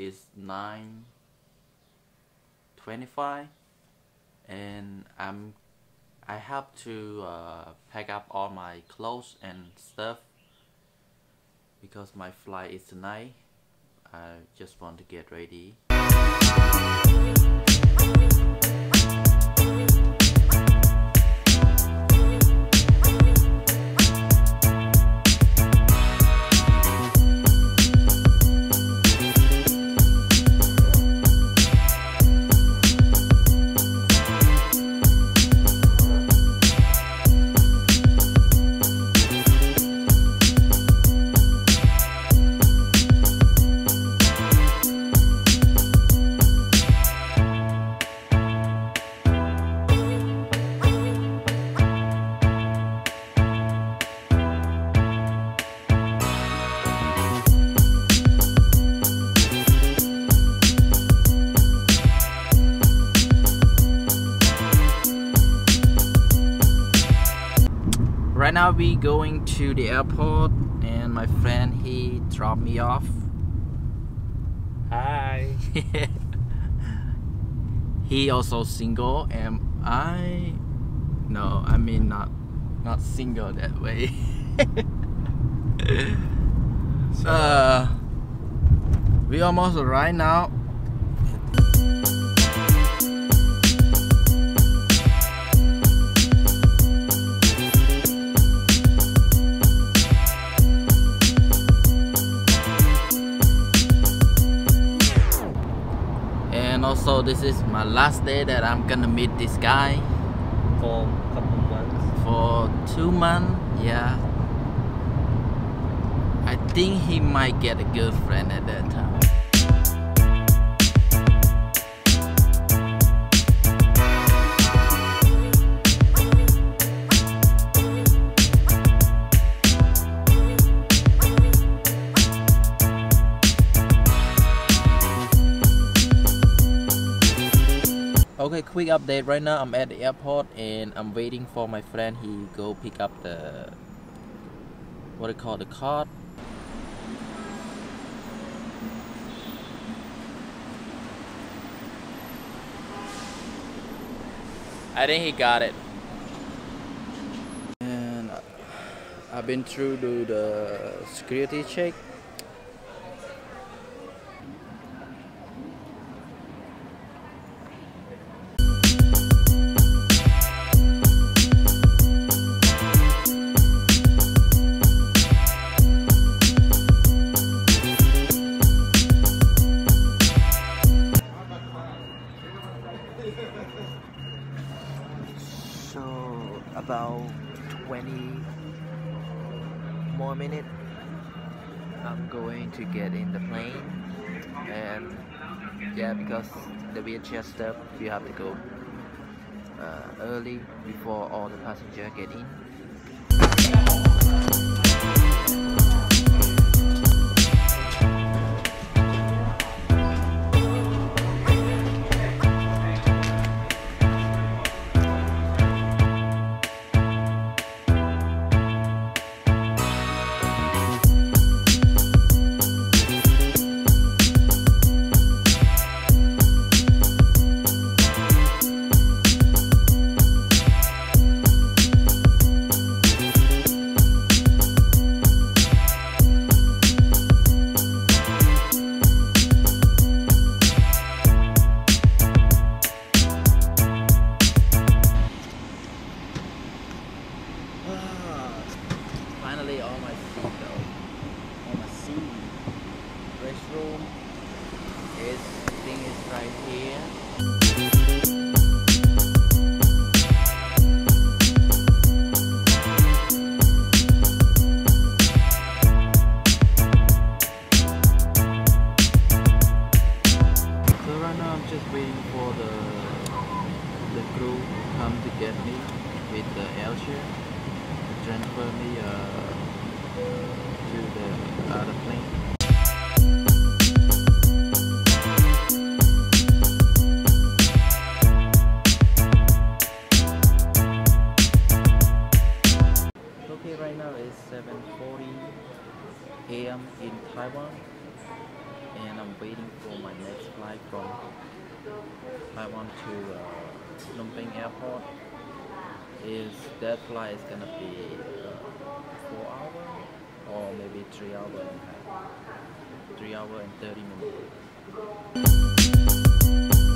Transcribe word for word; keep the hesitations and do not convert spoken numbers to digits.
is nine twenty-five, and I'm I have to uh, pack up all my clothes and stuff because my flight is tonight. I just want to get ready. Right now we going to the airport, and my friend he dropped me off. Hi. He also single, and I no, I mean not not single that way. So uh, we almost arrived now. Also, this is my last day that I'm gonna meet this guy for a couple months. For two months, yeah. I think he might get a girlfriend at that time. Okay, quick update. Right now I'm at the airport and I'm waiting for my friend. He go pick up the what do you call the card. I think he got it. And I've been through to the security check. So about twenty more minutes, I'm going to get in the plane, and yeah, because the V H S stuff, you have to go uh, early before all the passengers get in. All my food though, all my seaweed. Restroom is, I think it's right here. So right now I'm just waiting for the the crew to come to get me with the airship, to transfer me uh, to the other plane. Okay, right now it's seven forty A M in Taiwan, and I'm waiting for my next flight from Taiwan to uh, Phnom Penh airport. Is that flight is gonna be uh, four hours or maybe three hours and a half, three hours and thirty minutes.